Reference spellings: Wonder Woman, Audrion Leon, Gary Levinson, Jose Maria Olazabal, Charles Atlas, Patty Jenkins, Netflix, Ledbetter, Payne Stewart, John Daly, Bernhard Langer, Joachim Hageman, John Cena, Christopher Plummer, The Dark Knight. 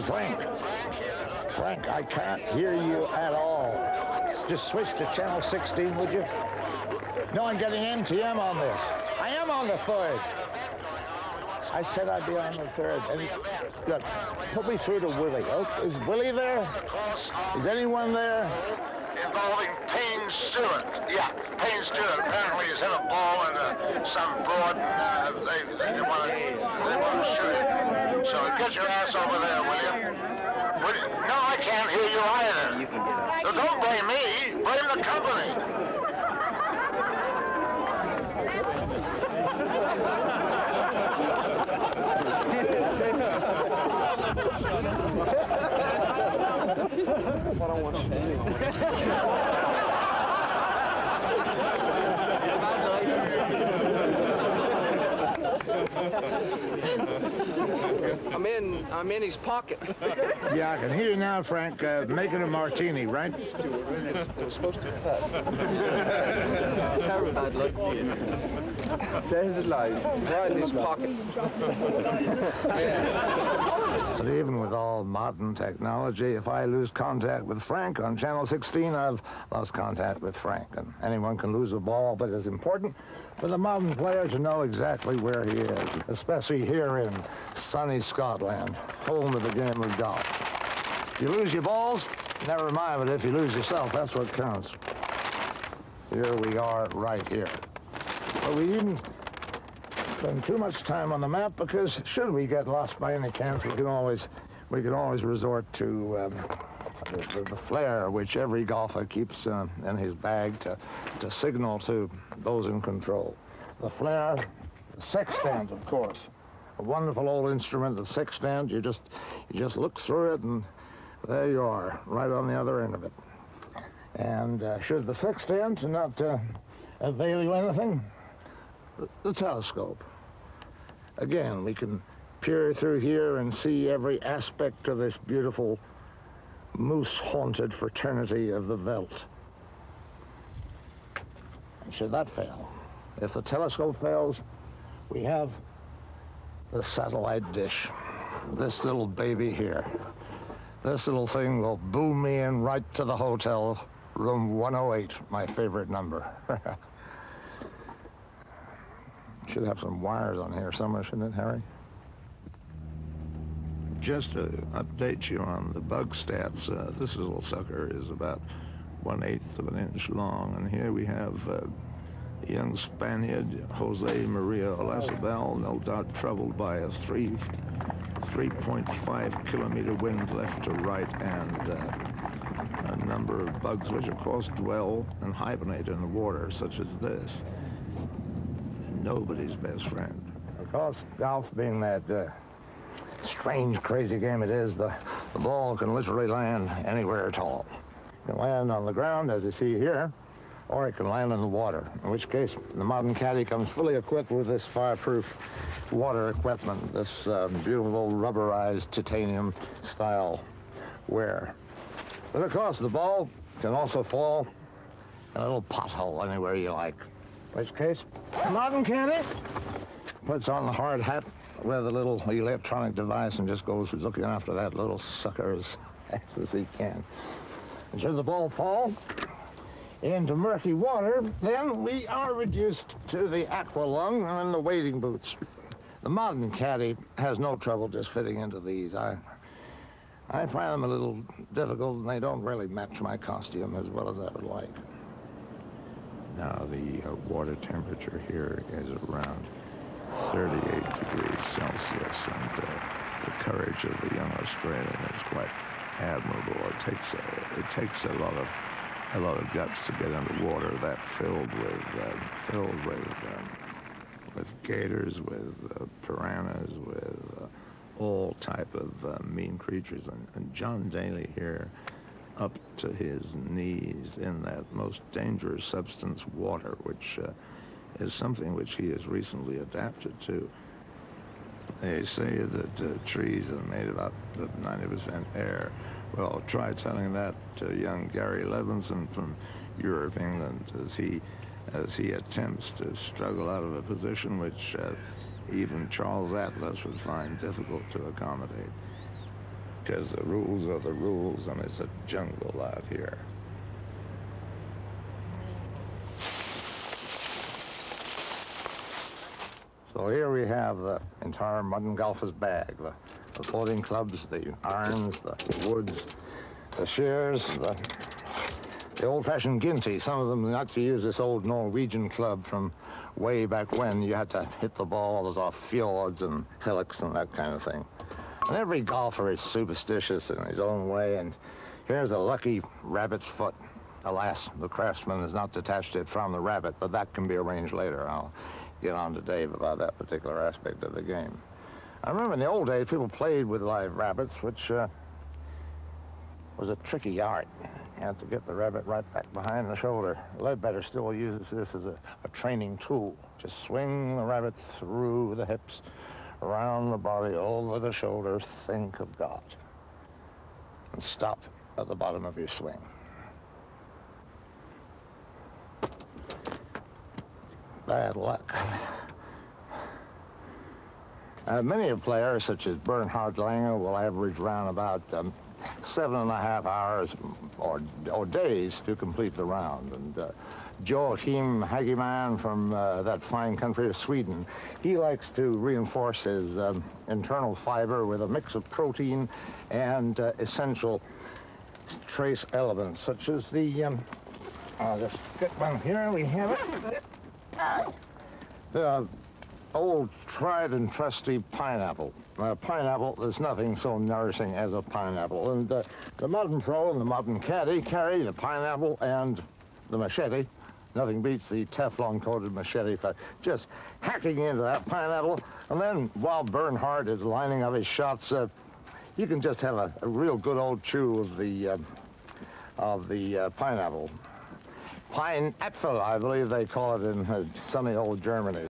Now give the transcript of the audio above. to Frank. Frank, I can't hear you at all. Just switch to channel 16, would you? No, I'm getting MTM on this. I am on the third. I said I'd be on the third. And look, put me through to Willie. Oh, is Willie there? Is anyone there? Involving Payne Stewart. Yeah, Payne Stewart apparently has hit a ball and some broad, and they want to shoot it. So get your ass over there, will you? No, I can't hear you either. So don't blame me. Blame the company. I don't want you to do. I'm in his pocket. Yeah, I can hear you now, Frank. Making a martini, right? It was supposed to cut. Terrified look. There's a line. Right in his pocket. But even with all modern technology, if I lose contact with Frank on Channel 16, I've lost contact with Frank. And anyone can lose a ball, but it's important for the modern player to know exactly where he is, especially here in sunny Scotland, home of the game of golf. If you lose your balls, never mind, but if you lose yourself, that's what counts. Here we are, right here. But we didn't spend too much time on the map, because should we get lost by any chance, we can always resort to the flare, which every golfer keeps in his bag to signal to those in control. The flare, the sextant, of course, a wonderful old instrument. The sextant, you just look through it, and there you are, right on the other end of it. And should the sextant not avail you anything, the telescope. Again, we can peer through here and see every aspect of this beautiful moose-haunted fraternity of the veldt. And should that fail, if the telescope fails, we have the satellite dish. This little baby here. This little thing will boom me in right to the hotel, room 108, my favorite number. Should have some wires on here somewhere, shouldn't it, Harry? Just to update you on the bug stats, this little sucker is about 1/8 of an inch long, and here we have young Spaniard Jose Maria Olazabal, no doubt troubled by a 3.5 kilometer wind left to right, and a number of bugs which, of course, dwell and hibernate in the water, such as this. Nobody's best friend. Of course, golf being that strange, crazy game it is, the ball can literally land anywhere at all. It can land on the ground, as you see here, or it can land in the water, in which case the modern caddy comes fully equipped with this fireproof water equipment, this beautiful rubberized titanium-style wear. But of course, the ball can also fall in a little pothole anywhere you like. In which case, modern caddy puts on the hard hat with a little electronic device and just goes looking after that little sucker as fast as he can. And should the ball fall into murky water, then we are reduced to the aqua lung and the wading boots. The modern caddy has no trouble just fitting into these. I find them a little difficult, and they don't really match my costume as well as I would like. Now, the water temperature here is around 38 degrees Celsius, and the courage of the young Australian is quite admirable. It takes a lot of guts to get under water that filled with gators, with piranhas, with all type of mean creatures, and John Daly here, up to his knees in that most dangerous substance, water, which is something which he has recently adapted to. They say that trees are made up of 90% air. Well, try telling that to young Gary Levinson from Europe, England, as he attempts to struggle out of a position which even Charles Atlas would find difficult to accommodate. because the rules are the rules, and it's a jungle out here. So here we have the entire Mud and Golfers bag, the folding clubs, the irons, the woods, the shears, the old-fashioned ginty. Some of them like to use this old Norwegian club from way back when you had to hit the ball. There's off fjords and hillocks and that kind of thing. And every golfer is superstitious in his own way, and here's a lucky rabbit's foot. Alas, the craftsman has not detached it from the rabbit, but that can be arranged later. I'll get on to Dave about that particular aspect of the game. I remember in the old days, people played with live rabbits, which was a tricky art. You had to get the rabbit right back behind the shoulder. Ledbetter still uses this as a training tool. Just swing the rabbit through the hips, around the body, over the shoulder, think of God. And stop at the bottom of your swing. Bad luck. Many players, such as Bernhard Langer, will average round about 7.5 hours or days to complete the round. And Joachim Hageman from that fine country of Sweden, he likes to reinforce his internal fiber with a mix of protein and essential trace elements, such as the, I'll just get one here, we have it. The old tried and trusty pineapple. Pineapple, there's nothing so nourishing as a pineapple. And the modern pro and the modern caddy carry the pineapple and the machete. Nothing beats the Teflon-coated machete for just hacking into that pineapple. And then while Bernhard is lining up his shots, you can just have a real good old chew of the pineapple. Pineapfel, I believe they call it in sunny old Germany.